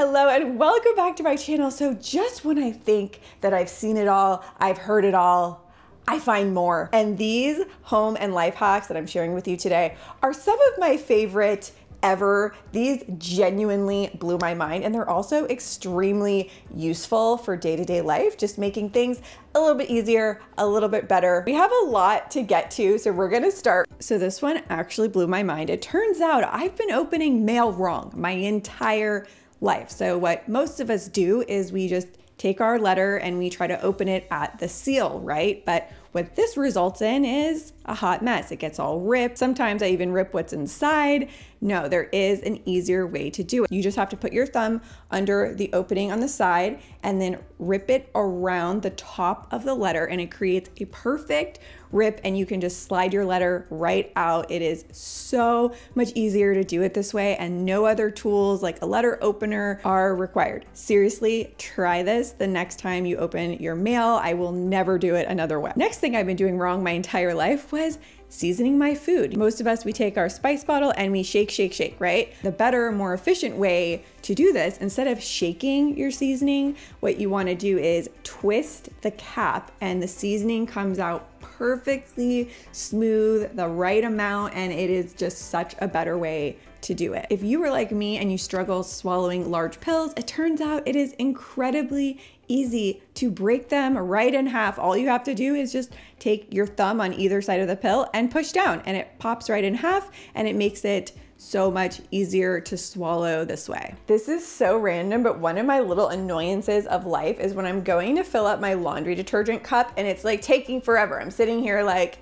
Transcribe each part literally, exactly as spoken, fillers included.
Hello and welcome back to my channel. So just when I think that I've seen it all, I've heard it all, I find more. And these home and life hacks that I'm sharing with you today are some of my favorite ever. These genuinely blew my mind, and they're also extremely useful for day-to-day life, just making things a little bit easier, a little bit better. We have a lot to get to, so we're gonna start. So this one actually blew my mind. It turns out I've been opening mail wrong my entire life. So what most of us do is we just take our letter and we try to open it at the seal, right? But what this results in is a hot mess. It gets all ripped. Sometimes I even rip what's inside. No, there is an easier way to do it. You just have to put your thumb under the opening on the side and then rip it around the top of the letter, and it creates a perfect rip, and you can just slide your letter right out. It is so much easier to do it this way, and no other tools like a letter opener are required. Seriously, try this the next time you open your mail. I will never do it another way. Next thing I've been doing wrong my entire life was seasoning my food. Most of us, we take our spice bottle and we shake, shake, shake, right? The better, more efficient way to do this, instead of shaking your seasoning, what you wanna do is twist the cap and the seasoning comes out perfectly smooth, the right amount, and it is just such a better way to do it. If you were like me and you struggle swallowing large pills, it turns out it is incredibly easy to break them right in half. All you have to do is just take your thumb on either side of the pill and push down, and it pops right in half, and it makes it so much easier to swallow this way. This is so random, but one of my little annoyances of life is when I'm going to fill up my laundry detergent cup and it's like taking forever. I'm sitting here like,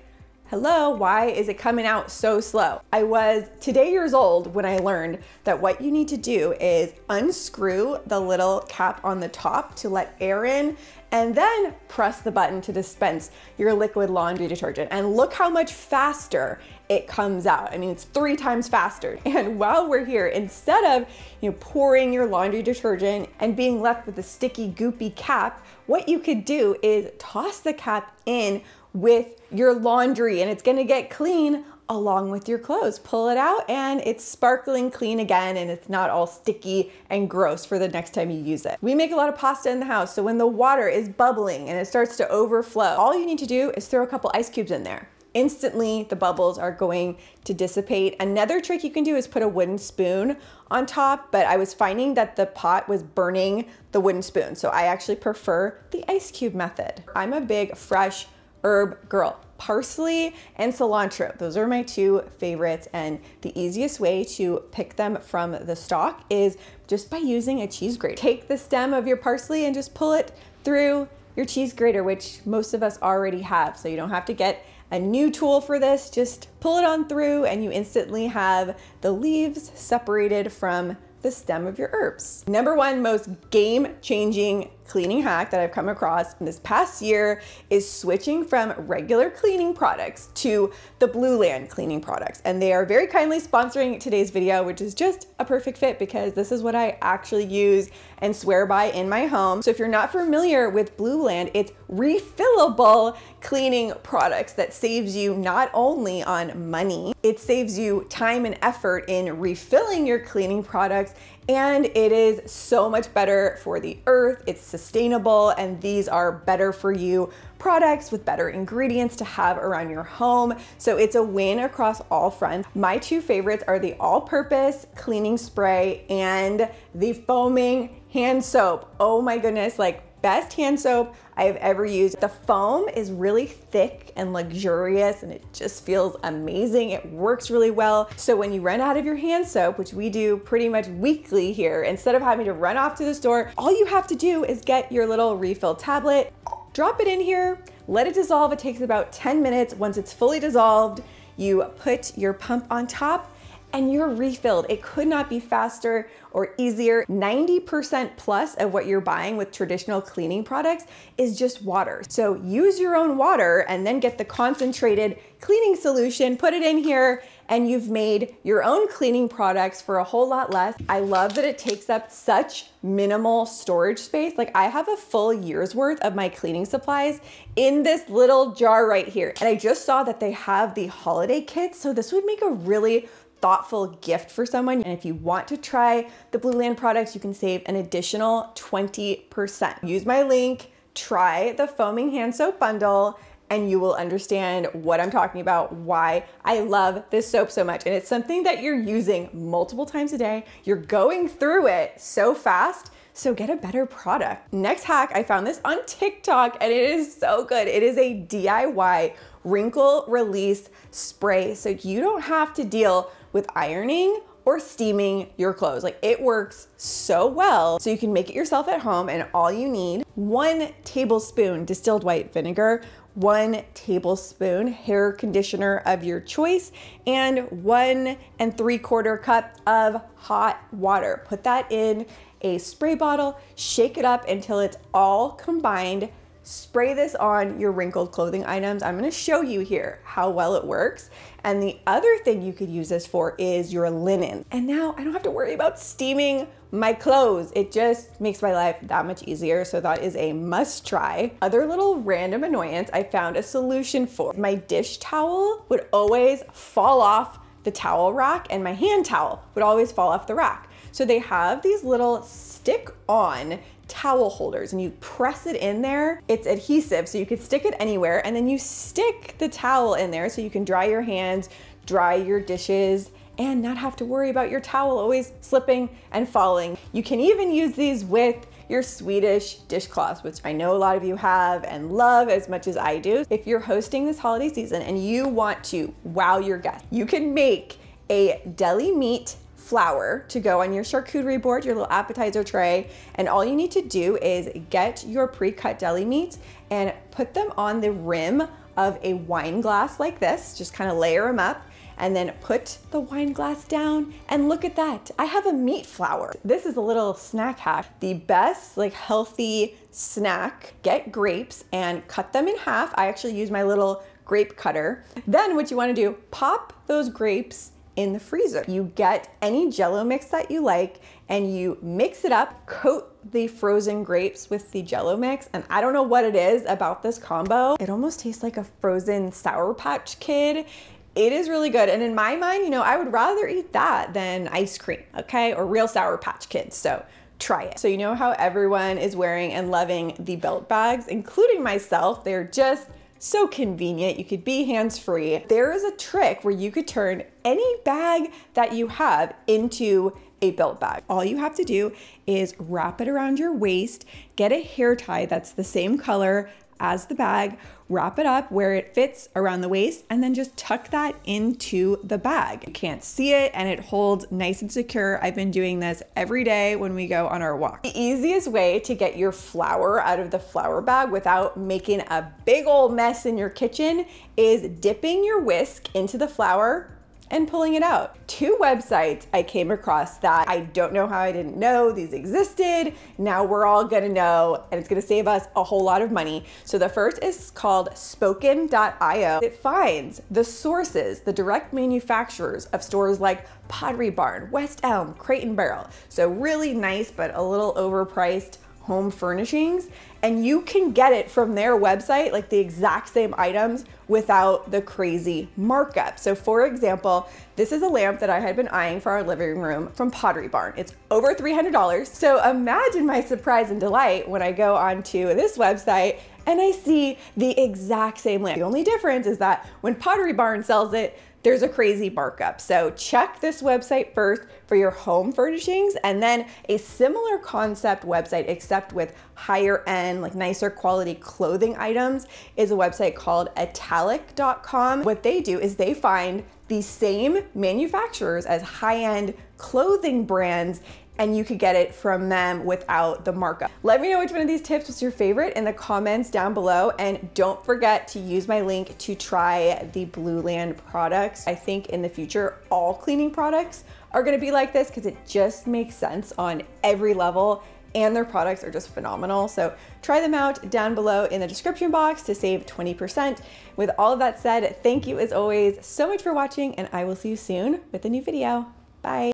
hello, why is it coming out so slow? I was today years old when I learned that what you need to do is unscrew the little cap on the top to let air in, and then press the button to dispense your liquid laundry detergent. And look how much faster it comes out. I mean, it's three times faster. And while we're here, instead of you know pouring your laundry detergent and being left with a sticky, goopy cap, what you could do is toss the cap in with your laundry, and it's gonna get clean along with your clothes. Pull it out and it's sparkling clean again, and it's not all sticky and gross for the next time you use it. We make a lot of pasta in the house, so when the water is bubbling and it starts to overflow, all you need to do is throw a couple ice cubes in there. Instantly, the bubbles are going to dissipate. Another trick you can do is put a wooden spoon on top, but I was finding that the pot was burning the wooden spoon, so I actually prefer the ice cube method. I'm a big fresh herb girl. Parsley and cilantro, those are my two favorites, and the easiest way to pick them from the stalk is just by using a cheese grater. Take the stem of your parsley and just pull it through your cheese grater, which most of us already have, so you don't have to get a new tool for this. Just pull it on through and you instantly have the leaves separated from the stem of your herbs. Number one most game-changing cleaning hack that I've come across in this past year is switching from regular cleaning products to the Blueland cleaning products. And they are very kindly sponsoring today's video, which is just a perfect fit because this is what I actually use and swear by in my home. So if you're not familiar with Blueland, it's refillable cleaning products that saves you not only on money, it saves you time and effort in refilling your cleaning products, and it is so much better for the earth. It's sustainable, and these are better for you products with better ingredients to have around your home. So it's a win across all fronts. My two favorites are the all-purpose cleaning spray and the foaming hand soap. Oh my goodness, like best hand soap I have ever used. The foam is really thick and luxurious, and it just feels amazing. It works really well. So when you run out of your hand soap, which we do pretty much weekly here, instead of having to run off to the store, all you have to do is get your little refill tablet, drop it in here, let it dissolve. It takes about ten minutes. Once it's fully dissolved, you put your pump on top and you're refilled. It could not be faster or easier. ninety percent plus of what you're buying with traditional cleaning products is just water. So use your own water and then get the concentrated cleaning solution, put it in here, and you've made your own cleaning products for a whole lot less. I love that it takes up such minimal storage space. Like I have a full year's worth of my cleaning supplies in this little jar right here. And I just saw that they have the holiday kits, so this would make a really thoughtful gift for someone. And if you want to try the Blueland products, you can save an additional twenty percent. Use my link, try the foaming hand soap bundle, and you will understand what I'm talking about, why I love this soap so much. And it's something that you're using multiple times a day. You're going through it so fast, so get a better product. Next hack, I found this on TikTok and it is so good. It is a D I Y wrinkle release spray, so you don't have to deal with ironing or steaming your clothes. Like, it works so well. So you can make it yourself at home, and all you need: one tablespoon distilled white vinegar, one tablespoon hair conditioner of your choice, and one and three quarter cup of hot water. Put that in a spray bottle, shake it up until it's all combined. Spray this on your wrinkled clothing items. I'm gonna show you here how well it works. And the other thing you could use this for is your linen. And now I don't have to worry about steaming my clothes. It just makes my life that much easier. So that is a must try. Other little random annoyance I found a solution for. My dish towel would always fall off the towel rack, and my hand towel would always fall off the rack. So they have these little stick on towel holders, and you press it in there. It's adhesive, so you could stick it anywhere, and then you stick the towel in there so you can dry your hands, dry your dishes, and not have to worry about your towel always slipping and falling. You can even use these with your Swedish dishcloths, which I know a lot of you have and love as much as I do. If you're hosting this holiday season and you want to wow your guests, you can make a deli meat flour to go on your charcuterie board, your little appetizer tray, and all you need to do is get your pre-cut deli meats and put them on the rim of a wine glass like this. Just kind of layer them up, and then put the wine glass down, and look at that, I have a meat flour. This is a little snack hack. The best, like, healthy snack: get grapes and cut them in half. I actually use my little grape cutter. Then what you want to do, pop those grapes in the freezer. You get any Jell-O mix that you like and you mix it up, coat the frozen grapes with the Jell-O mix. And I don't know what it is about this combo. It almost tastes like a frozen Sour Patch Kid. It is really good. And in my mind, you know, I would rather eat that than ice cream, okay? Or real Sour Patch Kids, so try it. So you know how everyone is wearing and loving the belt bags, including myself. They're just so convenient. You could be hands-free. There is a trick where you could turn any bag that you have into a belt bag. All you have to do is wrap it around your waist, get a hair tie that's the same color as the bag, wrap it up where it fits around the waist, and then just tuck that into the bag. You can't see it, and it holds nice and secure. I've been doing this every day when we go on our walk. The easiest way to get your flour out of the flour bag without making a big old mess in your kitchen is dipping your whisk into the flour and pulling it out. Two websites I came across that I don't know how I didn't know these existed. Now we're all gonna know, and it's gonna save us a whole lot of money. So the first is called Spoken dot i o. It finds the sources, the direct manufacturers of stores like Pottery Barn, West Elm, Crate and Barrel. So really nice, but a little overpriced home furnishings, and you can get it from their website, like the exact same items without the crazy markup. So for example, this is a lamp that I had been eyeing for our living room from Pottery Barn. It's over three hundred dollars. So imagine my surprise and delight when I go onto this website and I see the exact same lamp. The only difference is that when Pottery Barn sells it, there's a crazy markup. So check this website first for your home furnishings, and then a similar concept website, except with higher end, like nicer quality clothing items, is a website called italic dot com. What they do is they find the same manufacturers as high-end clothing brands, and you could get it from them without the markup. Let me know which one of these tips was your favorite in the comments down below, and don't forget to use my link to try the Blueland products. I think in the future, all cleaning products are gonna be like this because it just makes sense on every level, and their products are just phenomenal. So try them out down below in the description box to save twenty percent. With all of that said, thank you as always so much for watching, and I will see you soon with a new video. Bye.